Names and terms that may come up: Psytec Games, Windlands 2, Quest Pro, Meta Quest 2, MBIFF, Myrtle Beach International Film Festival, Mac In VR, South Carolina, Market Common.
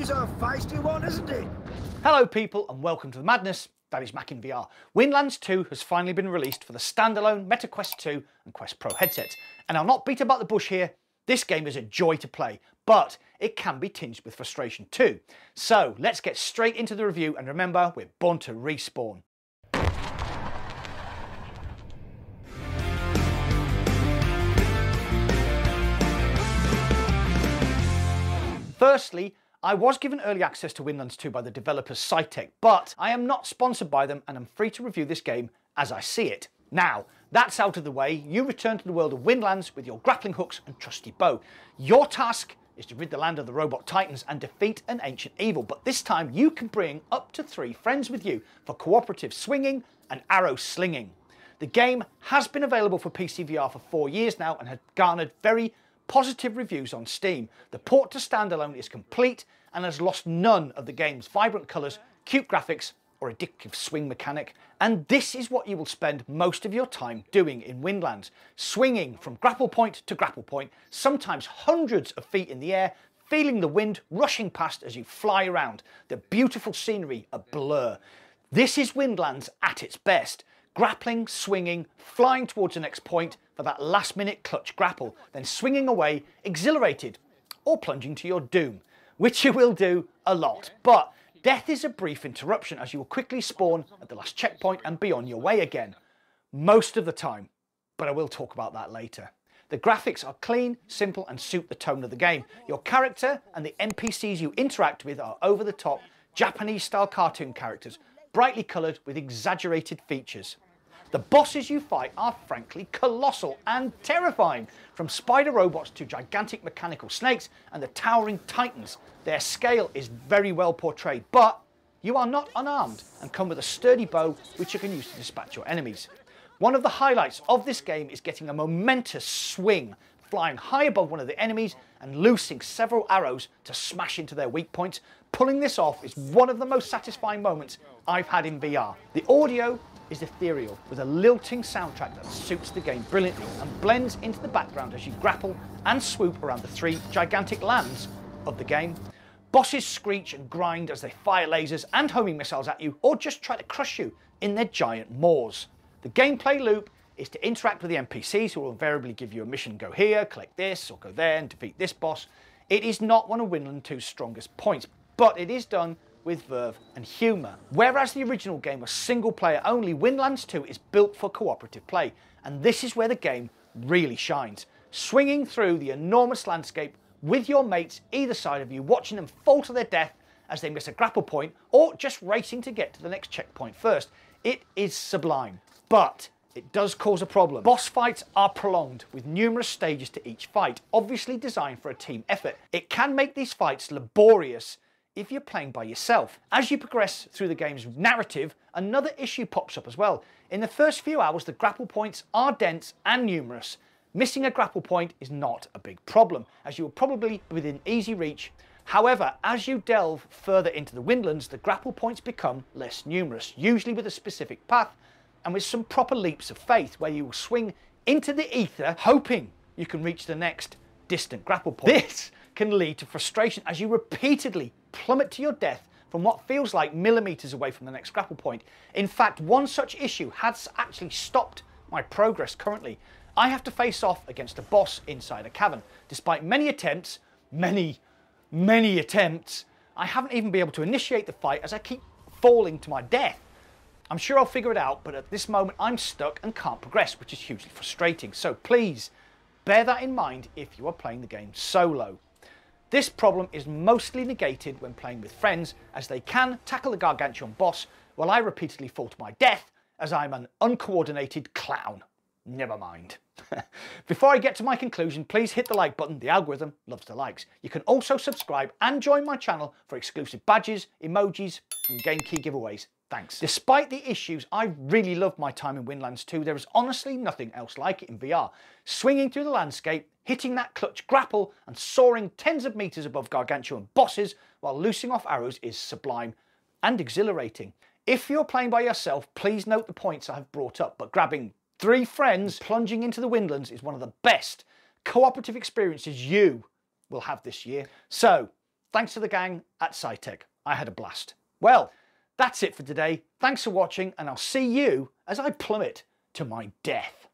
He's a feisty one, isn't he? Hello people and welcome to the madness that is Mac in VR. Windlands 2 has finally been released for the standalone Meta Quest 2 and Quest Pro headsets. And I'll not beat about the bush here, this game is a joy to play, but it can be tinged with frustration too. So let's get straight into the review and remember, we're born to respawn. Firstly, I was given early access to Windlands 2 by the developers Psytec, but I am not sponsored by them and I'm free to review this game as I see it. Now, that's out of the way, you return to the world of Windlands with your grappling hooks and trusty bow. Your task is to rid the land of the robot titans and defeat an ancient evil, but this time you can bring up to 3 friends with you for cooperative swinging and arrow slinging. The game has been available for PC VR for 4 years now and has garnered very positive reviews on Steam. The port to standalone is complete and has lost none of the game's vibrant colours, cute graphics or addictive swing mechanic. And this is what you will spend most of your time doing in Windlands, swinging from grapple point to grapple point, sometimes hundreds of feet in the air, feeling the wind rushing past as you fly around, the beautiful scenery a blur. This is Windlands at its best. Grappling, swinging, flying towards the next point for that last minute clutch grapple, then swinging away, exhilarated, or plunging to your doom, which you will do a lot. But death is a brief interruption as you will quickly spawn at the last checkpoint and be on your way again. Most of the time, but I will talk about that later. The graphics are clean, simple, and suit the tone of the game. Your character and the NPCs you interact with are over the top, Japanese-style cartoon characters, brightly coloured with exaggerated features. The bosses you fight are frankly colossal and terrifying, from spider robots to gigantic mechanical snakes and the towering titans. Their scale is very well portrayed, but you are not unarmed and come with a sturdy bow which you can use to dispatch your enemies. One of the highlights of this game is getting a momentous swing, flying high above one of the enemies and loosing several arrows to smash into their weak points. Pulling this off is one of the most satisfying moments I've had in VR. The audio is ethereal, with a lilting soundtrack that suits the game brilliantly and blends into the background as you grapple and swoop around the 3 gigantic lands of the game. Bosses screech and grind as they fire lasers and homing missiles at you, or just try to crush you in their giant maws. The gameplay loop is to interact with the NPCs who will invariably give you a mission, go here, collect this, or go there and defeat this boss. It is not one of Windlands 2's strongest points, but it is done with verve and humour. Whereas the original game was single player only, Windlands 2 is built for cooperative play, and this is where the game really shines. Swinging through the enormous landscape with your mates either side of you, watching them fall to their death as they miss a grapple point, or just racing to get to the next checkpoint first. It is sublime, but it does cause a problem. Boss fights are prolonged, with numerous stages to each fight, obviously designed for a team effort. It can make these fights laborious if you're playing by yourself. As you progress through the game's narrative, another issue pops up as well. In the first few hours, the grapple points are dense and numerous. Missing a grapple point is not a big problem, as you are probably within easy reach. However, as you delve further into the Windlands, the grapple points become less numerous, usually with a specific path, and with some proper leaps of faith where you will swing into the ether hoping you can reach the next distant grapple point. This can lead to frustration as you repeatedly plummet to your death from what feels like millimetres away from the next grapple point. In fact, one such issue has actually stopped my progress currently. I have to face off against a boss inside a cavern. Despite many attempts, many attempts, I haven't even been able to initiate the fight as I keep falling to my death. I'm sure I'll figure it out, but at this moment I'm stuck and can't progress, which is hugely frustrating. So please bear that in mind if you are playing the game solo. This problem is mostly negated when playing with friends, as they can tackle the gargantuan boss while I repeatedly fall to my death as I'm an uncoordinated clown. Never mind. Before I get to my conclusion, please hit the like button. The algorithm loves the likes. You can also subscribe and join my channel for exclusive badges, emojis, and game key giveaways. Thanks. Despite the issues, I really loved my time in Windlands 2. There is honestly nothing else like it in VR. Swinging through the landscape, hitting that clutch grapple, and soaring tens of meters above gargantuan bosses while loosing off arrows is sublime and exhilarating. If you're playing by yourself, please note the points I have brought up, but grabbing 3 friends, plunging into the Windlands is one of the best cooperative experiences you will have this year. So, Thanks to the gang at Psytec. I had a blast. Well, that's it for today. Thanks for watching, and I'll see you as I plummet to my death.